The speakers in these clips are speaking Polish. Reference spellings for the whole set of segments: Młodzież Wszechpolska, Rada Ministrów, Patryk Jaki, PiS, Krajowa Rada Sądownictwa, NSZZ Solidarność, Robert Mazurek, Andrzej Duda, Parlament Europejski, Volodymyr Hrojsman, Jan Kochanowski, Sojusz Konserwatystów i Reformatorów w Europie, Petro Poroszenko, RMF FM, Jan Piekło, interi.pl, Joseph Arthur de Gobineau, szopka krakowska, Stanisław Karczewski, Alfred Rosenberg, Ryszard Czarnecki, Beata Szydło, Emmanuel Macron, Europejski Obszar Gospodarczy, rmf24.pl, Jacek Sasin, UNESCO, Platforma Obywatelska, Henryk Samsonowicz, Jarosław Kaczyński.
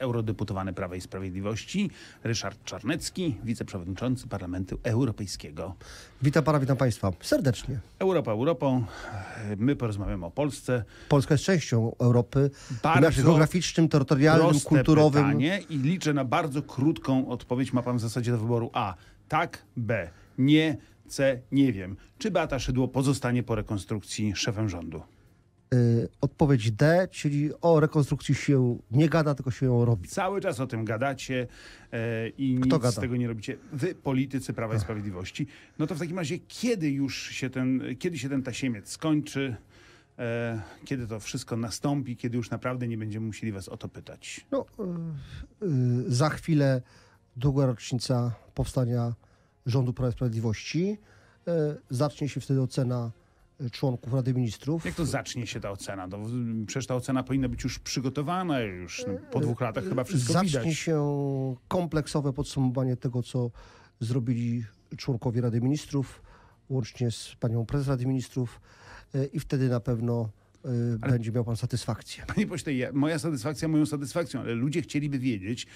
eurodeputowany Prawa i Sprawiedliwości Ryszard Czarnecki, wiceprzewodniczący Parlamentu Europejskiego. Witam pana, witam państwa serdecznie. Europa Europą, my porozmawiamy o Polsce. Polska jest częścią Europy, bardzo geograficznym, terytorialnym, kulturowym. Pytanie i liczę na bardzo krótką odpowiedź. Ma pan w zasadzie do wyboru A. Tak, B. Nie, C. Nie wiem. Czy Beata Szydło pozostanie po rekonstrukcji szefem rządu? Odpowiedź D, czyli o rekonstrukcji się nie gada, tylko się ją robi. Cały czas o tym gadacie i nic z tego nie robicie. Wy, politycy Prawa i Sprawiedliwości. No to w takim razie, kiedy się ten tasiemiec skończy? Kiedy to wszystko nastąpi? Kiedy już naprawdę nie będziemy musieli was o to pytać? No, za chwilę druga rocznica powstania rządu Prawa i Sprawiedliwości. Zacznie się wtedy ocena członków Rady Ministrów. Jak to zacznie się ta ocena? No, przecież ta ocena powinna być już przygotowana, już po 2 latach chyba wszystko widać. Zacznie się kompleksowe podsumowanie tego, co zrobili członkowie Rady Ministrów, łącznie z panią prezes Rady Ministrów, i wtedy na pewno będzie miał pan satysfakcję. Panie pośle, moja satysfakcja moją satysfakcją, ale ludzie chcieliby wiedzieć,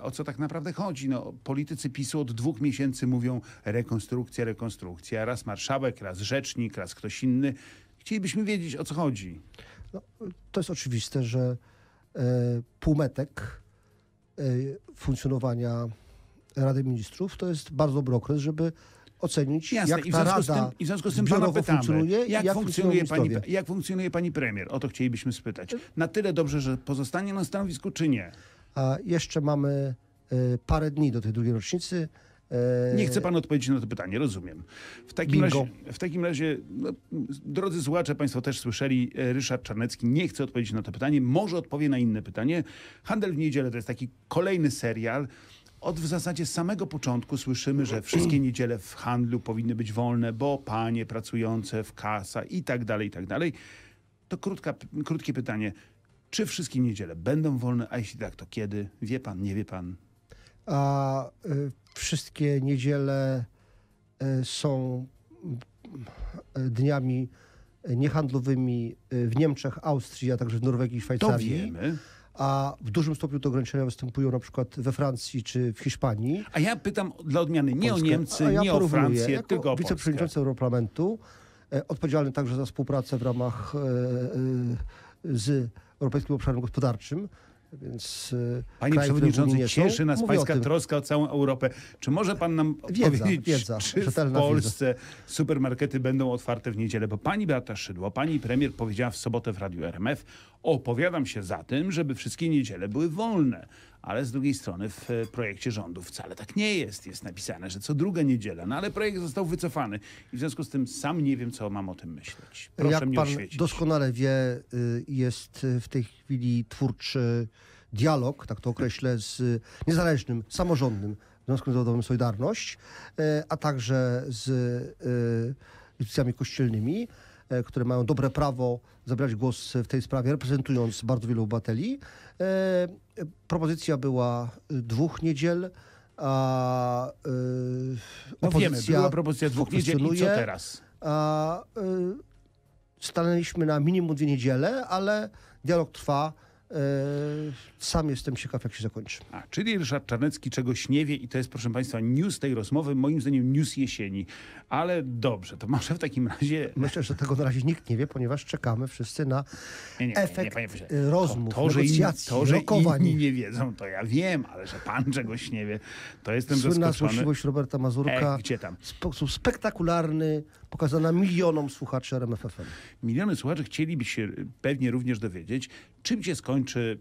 o co tak naprawdę chodzi. No, politycy PiSu od 2 miesięcy mówią rekonstrukcja, rekonstrukcja. Raz marszałek, raz rzecznik, raz ktoś inny. Chcielibyśmy wiedzieć, o co chodzi. No, to jest oczywiste, że półmetek funkcjonowania Rady Ministrów to jest bardzo dobry okres, żeby ocenić, jasne, jak ta rada biurowo funkcjonuje, jak funkcjonuje pani premier. O to chcielibyśmy spytać. Na tyle dobrze, że pozostanie na stanowisku, czy nie? A jeszcze mamy parę dni do tej drugiej rocznicy. Nie chce pan odpowiedzieć na to pytanie, rozumiem. W takim razie, no, drodzy słuchacze, państwo też słyszeli, Ryszard Czarnecki nie chce odpowiedzieć na to pytanie. Może odpowie na inne pytanie. Handel w niedzielę to jest taki kolejny serial. Od w zasadzie samego początku słyszymy, że wszystkie niedziele w handlu powinny być wolne, bo panie pracujące w kasa i tak dalej, i tak dalej. To krótkie pytanie. Czy wszystkie niedziele będą wolne, a jeśli tak, to kiedy? Wie pan, nie wie pan? Wszystkie niedziele są dniami niehandlowymi w Niemczech, Austrii, a także w Norwegii i Szwajcarii. To wiemy. A w dużym stopniu te ograniczenia występują na przykład we Francji czy w Hiszpanii. A ja pytam dla odmiany nie Polskę, o Niemcy, ja nie o Francję, jako tylko o wiceprzewodniczący Europarlamentu, odpowiedzialny także za współpracę w ramach z Europejskim Obszarem Gospodarczym. Więc, panie przewodniczący, cieszy nas pańska troska o całą Europę. Czy może pan nam powiedzieć, czy w Polsce supermarkety będą otwarte w niedzielę? Bo pani Beata Szydło, pani premier, powiedziała w sobotę w Radiu RMF: opowiadam się za tym, żeby wszystkie niedziele były wolne. Ale z drugiej strony w projekcie rządu wcale tak nie jest. Jest napisane, że co druga niedziela. No ale projekt został wycofany. I w związku z tym sam nie wiem, co mam o tym myśleć. Proszę mnie oświecić. Jak pan doskonale wie, jest w tej chwili twórczy dialog, tak to określę, z niezależnym, samorządnym Związkiem Zawodowym Solidarność, a także z instytucjami kościelnymi, które mają dobre prawo zabrać głos w tej sprawie, reprezentując bardzo wielu obywateli. Propozycja była 2 niedziel, a była propozycja 2 niedziel i co teraz? Stanęliśmy na minimum 2 niedziele, ale dialog trwa. Sam jestem ciekaw, jak się zakończy. Czyli Ryszard Czarnecki czegoś nie wie i to jest, proszę państwa, news tej rozmowy, moim zdaniem news jesieni. Ale dobrze, to może w takim razie... Myślę, że tego na razie nikt nie wie, ponieważ czekamy wszyscy na efekt rozmów, negocjacji, rokowań. To, że inni nie wiedzą, to ja wiem, ale że pan czegoś nie wie, to jestem zaskoczony. Słynna złośliwość Roberta Mazurka, sposób spektakularny, pokazana milionom słuchaczy RMF FM. Miliony słuchaczy chcieliby się pewnie również dowiedzieć, czym się skończy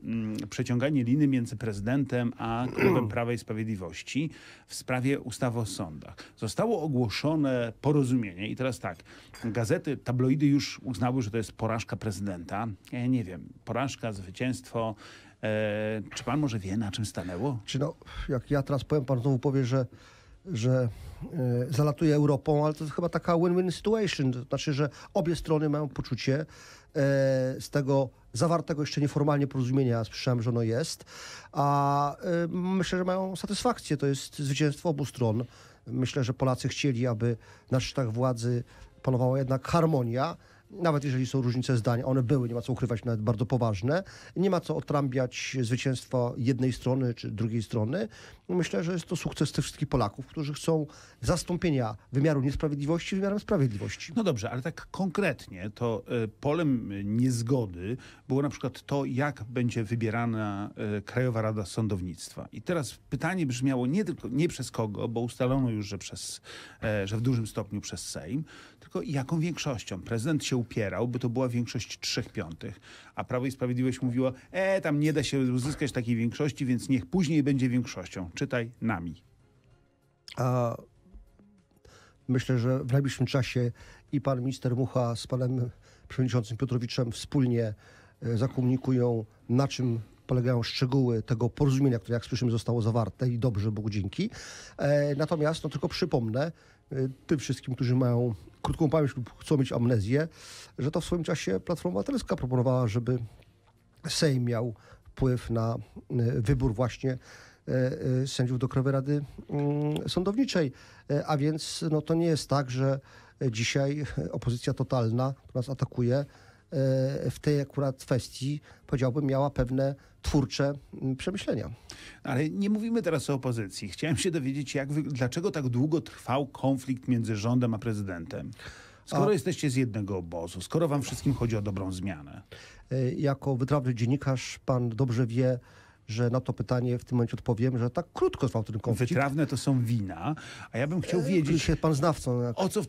przeciąganie liny między prezydentem a klubem Prawa i Sprawiedliwości w sprawie ustawy o sądach. Zostało ogłoszone porozumienie i teraz tak, gazety, tabloidy już uznały, że to jest porażka prezydenta. Ja nie wiem, porażka, zwycięstwo. Czy pan może wie, na czym stanęło? Jak ja teraz powiem, pan znowu powie, że zalatuje Europą, ale to jest chyba taka win-win situation. To znaczy, że obie strony mają poczucie z tego zawartego jeszcze nieformalnie porozumienia, słyszałem, że ono jest, a myślę, że mają satysfakcję. To jest zwycięstwo obu stron. Myślę, że Polacy chcieli, aby na szczytach władzy panowała jednak harmonia. nawet jeżeli są różnice zdań, one były, nie ma co ukrywać, nawet bardzo poważne, nie ma co odtrambiać zwycięstwa jednej strony czy drugiej strony. Myślę, że jest to sukces tych wszystkich Polaków, którzy chcą zastąpienia wymiaru niesprawiedliwości wymiarem sprawiedliwości. No dobrze, ale tak konkretnie to polem niezgody było na przykład to, jak będzie wybierana Krajowa Rada Sądownictwa. I teraz pytanie brzmiało nie tylko, nie przez kogo, bo ustalono już, że w dużym stopniu przez Sejm, tylko jaką większością. Prezydent się upierał, by to była większość 3/5, a Prawo i Sprawiedliwość mówiło, tam nie da się uzyskać takiej większości, więc niech później będzie większością. Czytaj nami. Myślę, że w najbliższym czasie i pan minister Mucha z panem przewodniczącym Piotrowiczem wspólnie zakomunikują, na czym polegają szczegóły tego porozumienia, które, jak słyszymy, zostało zawarte i dobrze, Bogu dzięki. Natomiast tylko przypomnę tym wszystkim, którzy mają krótką pamięć lub chcą mieć amnezję, że to w swoim czasie Platforma Obywatelska proponowała, żeby Sejm miał wpływ na wybór właśnie sędziów do Krajowej Rady Sądowniczej. A więc no, to nie jest tak, że dzisiaj opozycja totalna, która nas atakuje, w tej akurat kwestii, powiedziałbym, miała pewne twórcze przemyślenia. Ale nie mówimy teraz o opozycji. Chciałem się dowiedzieć, dlaczego tak długo trwał konflikt między rządem a prezydentem? Skoro jesteście z jednego obozu, skoro wam wszystkim chodzi o dobrą zmianę. Jako wytrawny dziennikarz pan dobrze wie, że na to pytanie w tym momencie odpowiem, że tak krótko trwał ten konflikt. Wytrawne to są wina, a ja bym chciał wiedzieć, pan znawcą, o co w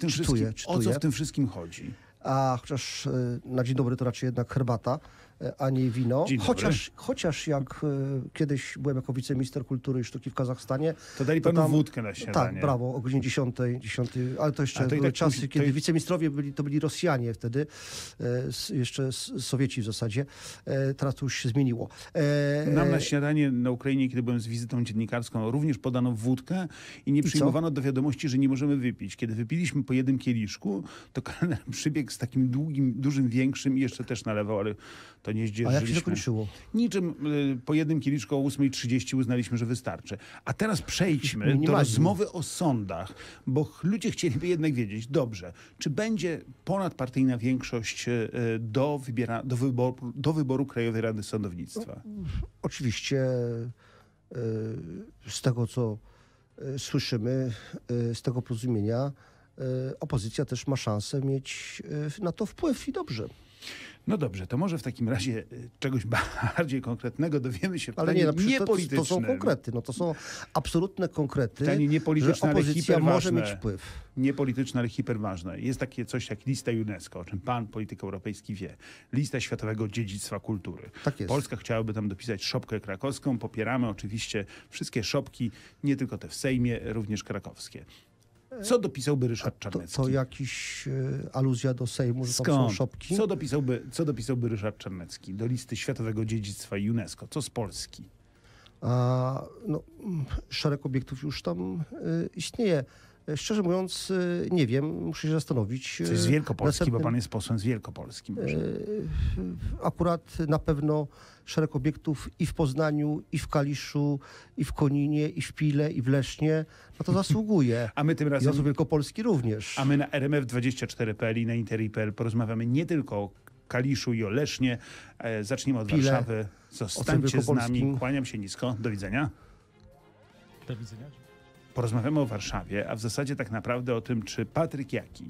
tym wszystkim chodzi. A chociaż na dzień dobry to raczej jednak herbata, a nie wino. Chociaż jak kiedyś byłem jako wiceminister kultury i sztuki w Kazachstanie... To dali panu wódkę na śniadanie. Tak, brawo, o godzinie 10, ale to jeszcze były czasy, kiedy wiceministrowie byli Rosjanie wtedy, jeszcze Sowieci w zasadzie. Teraz to już się zmieniło. Nam na śniadanie na Ukrainie, kiedy byłem z wizytą dziennikarską, również podano wódkę i nie przyjmowano do wiadomości, że nie możemy wypić. Kiedy wypiliśmy po jednym kieliszku, to kelner przybiegł z takim długim, dużym, większym i jeszcze też nalewał, ale to nie zdzierżyliśmy. A jak się zakończyło? Niczym po jednym kieliszku o 8:30 uznaliśmy, że wystarczy. A teraz przejdźmy do rozmowy o sądach, bo ludzie chcieliby jednak wiedzieć, dobrze, czy będzie ponadpartyjna większość do wyboru Krajowej Rady Sądownictwa? No, oczywiście z tego, co słyszymy, z tego porozumienia, opozycja też ma szansę mieć na to wpływ i dobrze. No dobrze, to może w takim razie czegoś bardziej konkretnego dowiemy się. Ale nie, to są konkrety, no to są absolutne konkrety, że opozycja może mieć wpływ. Niepolityczne, ale hiperważne. Jest takie coś jak lista UNESCO, o czym pan, polityk europejski, wie. Lista Światowego Dziedzictwa Kultury. Tak jest. Polska chciałaby tam dopisać szopkę krakowską. Popieramy oczywiście wszystkie szopki, nie tylko te w Sejmie, również krakowskie. Co dopisałby Ryszard Czarnecki? To jakiś aluzja do Sejmu, że tam są szopki? Co dopisałby Ryszard Czarnecki do listy Światowego Dziedzictwa UNESCO? Co z Polski? No, szereg obiektów już tam istnieje. Szczerze mówiąc, nie wiem, muszę się zastanowić. Coś z Wielkopolski, bo pan jest posłem z Wielkopolski. Może. Akurat na pewno szereg obiektów i w Poznaniu, i w Kaliszu, i w Koninie, i w Pile, i w Lesznie. No to zasługuje. A my tym razem... I osób Wielkopolski również. A my na rmf24.pl i na interi.pl porozmawiamy nie tylko o Kaliszu i o Lesznie. Zaczniemy od Warszawy. Zostańcie z nami. Kłaniam się nisko. Do widzenia. Do widzenia. Porozmawiamy o Warszawie, a w zasadzie tak naprawdę o tym, czy Patryk Jaki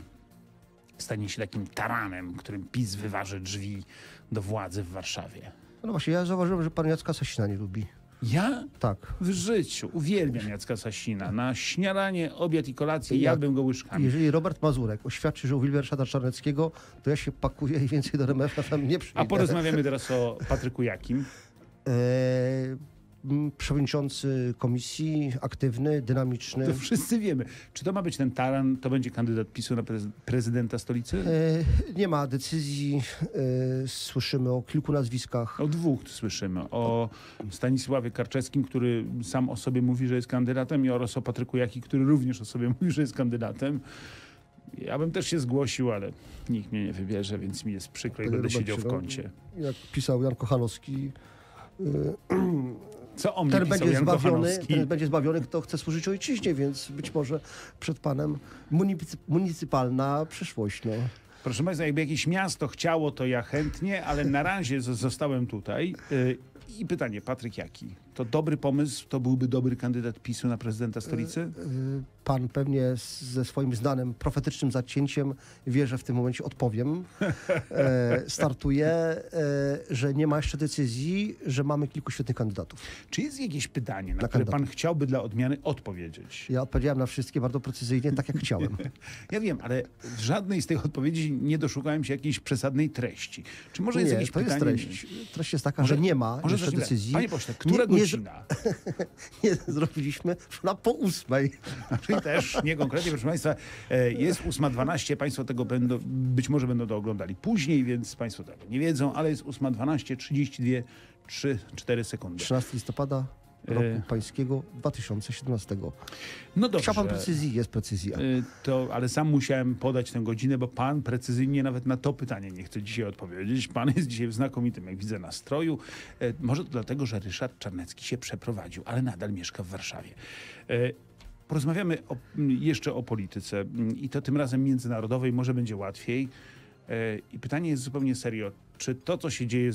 stanie się takim taranem, którym PiS wyważy drzwi do władzy w Warszawie. No właśnie, ja zauważyłem, że pan Jacka Sasina nie lubi. Ja? Tak. W życiu uwielbiam Jacka Sasina. Na śniadanie, obiad i kolację jadłbym go łyżkami. Jeżeli Robert Mazurek oświadczy, że uwielbia Ryszarda Czarneckiego, to ja się pakuję i więcej do RMF FM nie przyjdę. A porozmawiamy teraz o Patryku Jakim. Przewodniczący komisji, aktywny, dynamiczny. To wszyscy wiemy. Czy to ma być ten taran, to będzie kandydat PiS-u na prezydenta stolicy? Nie ma decyzji. Słyszymy o kilku nazwiskach. O dwóch słyszymy. O Stanisławie Karczewskim, który sam o sobie mówi, że jest kandydatem, i oraz o Patryku Jaki, który również o sobie mówi, że jest kandydatem. Ja bym też się zgłosił, ale nikt mnie nie wybierze, więc mi jest przykro i będę siedział w kącie. No, jak pisał Jan Kochanowski, co o mnie ten będzie zbawiony, kto chce służyć ojczyźnie, więc być może przed panem municypalna przyszłość. No. Proszę Państwa, jakby jakieś miasto chciało, to ja chętnie, ale na razie zostałem tutaj. I pytanie, Patryk Jaki. To dobry pomysł? To byłby dobry kandydat PiS-u na prezydenta stolicy? Pan pewnie ze swoim znanym profetycznym zacięciem wie, że w tym momencie odpowiem. Startuję, że nie ma jeszcze decyzji, że mamy kilku świetnych kandydatów. Czy jest jakieś pytanie, na które pan chciałby dla odmiany odpowiedzieć? Ja odpowiedziałem na wszystkie bardzo precyzyjnie, tak jak chciałem. Ja wiem, ale w żadnej z tych odpowiedzi nie doszukałem się jakiejś przesadnej treści. Czy może jest jakieś pytanie? To jest treść. Treść jest taka, że nie ma jeszcze decyzji. Panie pośle, którego nie zrobiliśmy na po 8:00. Czyli też niekonkretnie, proszę Państwa, jest 8:12, Państwo tego być może będą to oglądali później, więc Państwo tego nie wiedzą, ale jest 8:12, 32, 3-4 sekundy. 13 listopada roku pańskiego 2017. No dobrze. Chciał pan precyzji, jest precyzja. Ale sam musiałem podać tę godzinę, bo pan precyzyjnie nawet na to pytanie nie chce dzisiaj odpowiedzieć. Pan jest dzisiaj w znakomitym, jak widzę, nastroju. Może to dlatego, że Ryszard Czarnecki się przeprowadził, ale nadal mieszka w Warszawie. Porozmawiamy jeszcze o polityce i to tym razem międzynarodowej, może będzie łatwiej. I pytanie jest zupełnie serio. Czy to, co się dzieje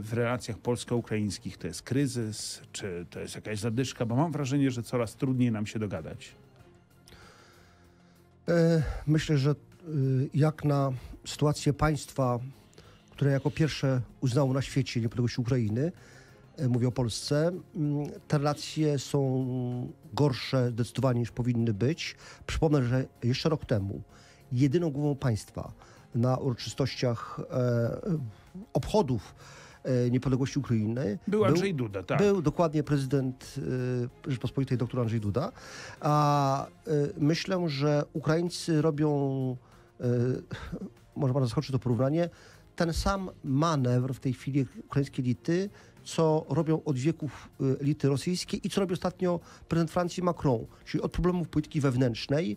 w relacjach polsko-ukraińskich, to jest kryzys? Czy to jest jakaś zadyszka? Bo mam wrażenie, że coraz trudniej nam się dogadać. Myślę, że jak na sytuację państwa, które jako pierwsze uznało na świecie niepodległość Ukrainy, mówię o Polsce, te relacje są gorsze zdecydowanie niż powinny być. Przypomnę, że jeszcze rok temu jedyną głową państwa na uroczystościach obchodów niepodległości Ukrainy był Andrzej Duda, tak. Był dokładnie prezydent Rzeczpospolitej, dr Andrzej Duda. A myślę, że Ukraińcy robią, może bardzo zaskoczy to porównanie, ten sam manewr w tej chwili ukraińskiej elity, co robią od wieków elity rosyjskiej i co robi ostatnio prezydent Francji Macron, czyli od problemów polityki wewnętrznej,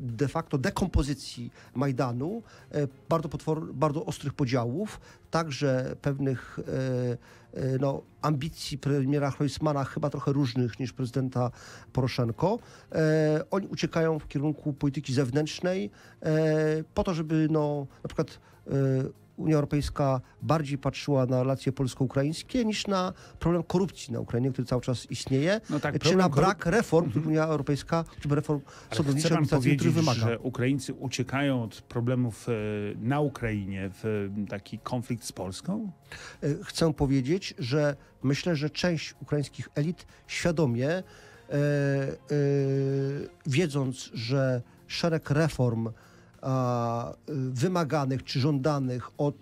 de facto dekompozycji Majdanu, bardzo ostrych podziałów, także pewnych ambicji premiera Hrojsmana, chyba trochę różnych niż prezydenta Poroszenko. Oni uciekają w kierunku polityki zewnętrznej po to, żeby na przykład Unia Europejska bardziej patrzyła na relacje polsko-ukraińskie niż na problem korupcji na Ukrainie, który cały czas istnieje, czy na brak reform, który Unia Europejska, czy reform sądowniczych, który wymaga. Że Ukraińcy uciekają od problemów na Ukrainie w taki konflikt z Polską? Chcę powiedzieć, że myślę, że część ukraińskich elit świadomie, wiedząc, że szereg reform wymaganych czy żądanych od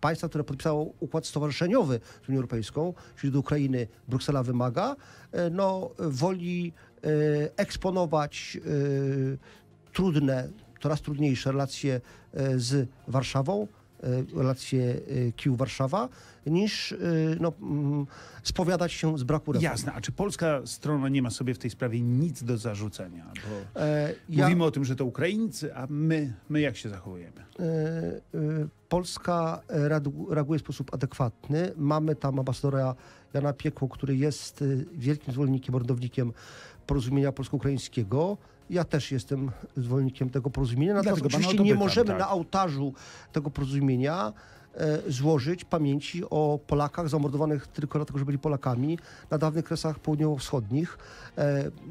państwa, które podpisało układ stowarzyszeniowy z Unią Europejską, czyli do Ukrainy Bruksela wymaga, woli eksponować coraz trudniejsze relacje z Warszawą, relacje Kijów-Warszawa, niż spowiadać się z braku reform. Jasne, a czy polska strona nie ma sobie w tej sprawie nic do zarzucenia? Bo mówimy o tym, że to Ukraińcy, a my jak się zachowujemy? Polska reaguje w sposób adekwatny. Mamy tam ambasadora Jana Piekło, który jest wielkim zwolennikiem, orędownikiem porozumienia polsko-ukraińskiego. Ja też jestem zwolennikiem tego porozumienia. Natomiast oczywiście nie możemy na ołtarzu tego porozumienia złożyć pamięci o Polakach zamordowanych tylko dlatego, że byli Polakami na dawnych kresach południowo-wschodnich.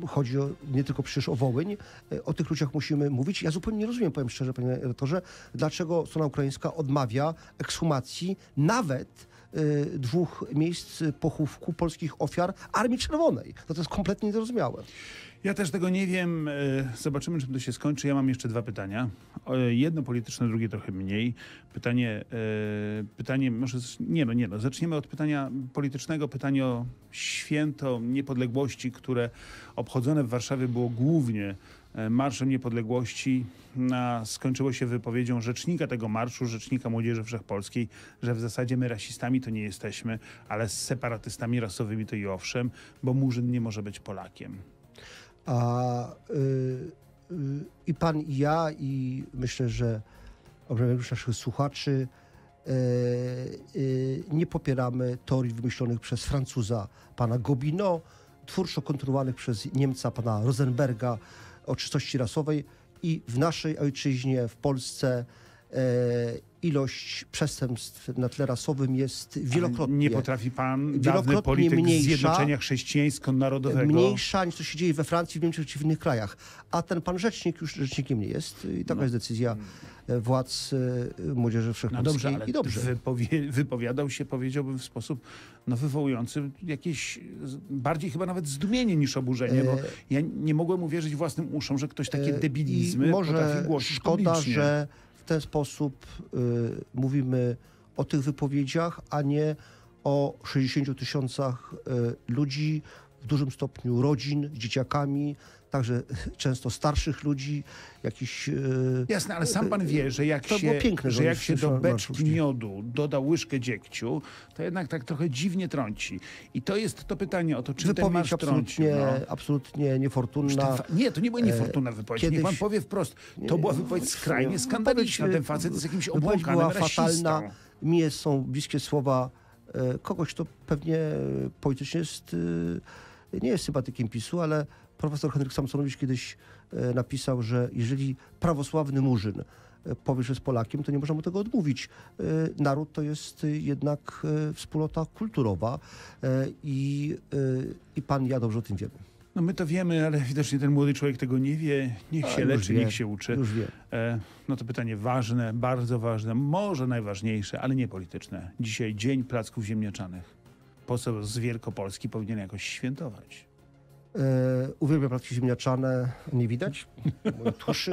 Chodzi nie tylko przecież o Wołyń. O tych ludziach musimy mówić. Ja zupełnie nie rozumiem, powiem szczerze, panie redaktorze, dlaczego strona ukraińska odmawia ekshumacji nawet 2 miejsc pochówku polskich ofiar Armii Czerwonej. To jest kompletnie niezrozumiałe. Ja też tego nie wiem. Zobaczymy, czym to się skończy. Ja mam jeszcze 2 pytania. Jedno polityczne, drugie trochę mniej. Pytanie może... Nie. Zaczniemy od pytania politycznego. Pytanie o święto niepodległości, które obchodzone w Warszawie było głównie Marszem Niepodległości, skończyło się wypowiedzią rzecznika tego marszu, rzecznika Młodzieży Wszechpolskiej, że w zasadzie my rasistami to nie jesteśmy, ale z separatystami rasowymi to i owszem, bo Murzyn nie może być Polakiem. I pan, i ja, i myślę, że obrzędnych naszych słuchaczy nie popieramy teorii wymyślonych przez Francuza pana Gobineau, twórczo kontynuowanych przez Niemca pana Rosenberga o czystości rasowej i w naszej ojczyźnie, w Polsce ilość przestępstw na tle rasowym jest wielokrotnie... Nie potrafi pan, dawny polityk mniejsza, Zjednoczenia Chrześcijańsko-Narodowego... Mniejsza niż to się dzieje we Francji, w Niemczech czy w innych krajach. A ten pan rzecznik już rzecznikiem nie jest. I taka jest decyzja władz Młodzieży Wszechpolskiej. No dobrze, ale wypowiadał się, powiedziałbym, w sposób wywołujący jakieś bardziej chyba nawet zdumienie niż oburzenie, bo ja nie mogłem uwierzyć własnym uszom, że ktoś takie debilizmy potrafi głosić publicznie. Że w ten sposób mówimy o tych wypowiedziach, a nie o 60 000 ludzi, w dużym stopniu rodzin, dzieciakami, także często starszych ludzi, jakiś... Jasne, ale sam pan wie, że jak się do beczki miodu doda łyżkę dziegciu, to jednak tak trochę dziwnie trąci. I to jest to pytanie o to, czy ten marsz trącił. Absolutnie niefortunna. Nie, to nie była niefortunna wypowiedź. Niech pan powie wprost. To była wypowiedź skrajnie skandaliczna. Ten facet z jakimś obłąkanym rasistą. Mi są bliskie słowa kogoś, kto pewnie politycznie jest... Nie jest sympatykiem PiS-u, ale profesor Henryk Samsonowicz kiedyś napisał, że jeżeli prawosławny Murzyn powie, że jest Polakiem, to nie można mu tego odmówić. Naród to jest jednak wspólnota kulturowa i pan i ja dobrze o tym wiemy. No my to wiemy, ale widocznie ten młody człowiek tego nie wie. Niech się leczy, niech się uczy. Już wie. No to pytanie ważne, bardzo ważne, może najważniejsze, ale nie polityczne. Dzisiaj Dzień Placków Ziemniaczanych. Poseł z Wielkopolski powinien jakoś świętować. Uwielbiam placki ziemniaczane. Nie widać? Tuszy.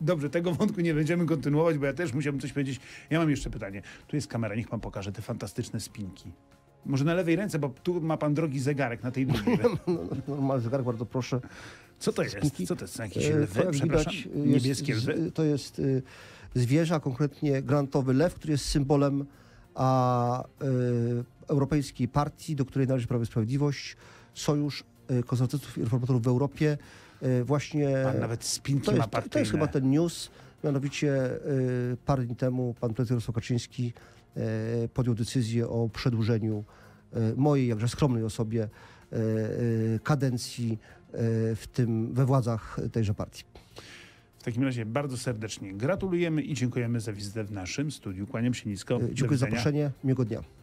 Dobrze, tego wątku nie będziemy kontynuować, bo ja też musiałbym coś powiedzieć. Ja mam jeszcze pytanie. Tu jest kamera, niech pan pokaże te fantastyczne spinki. Może na lewej ręce, bo tu ma pan drogi zegarek, na tej drugiej. Normalny zegarek, bardzo proszę. Co to jest? Spinki? Co to jest? Jakieś lwy? Przepraszam, niebieskie lwy? To jest zwierzę, konkretnie granatowy lew, który jest symbolem Europejskiej Partii, do której należy Prawo i Sprawiedliwość, Sojusz Konserwatystów i Reformatorów w Europie. Właśnie... Pan nawet spinki ma partyjne. To jest chyba ten news. Mianowicie parę dni temu pan prezydent Jarosław Kaczyński podjął decyzję o przedłużeniu mojej, jakże skromnej osobie, kadencji we władzach tejże partii. W takim razie bardzo serdecznie gratulujemy i dziękujemy za wizytę w naszym studiu. Kłaniam się nisko. Dziękuję za zaproszenie. Miłego dnia.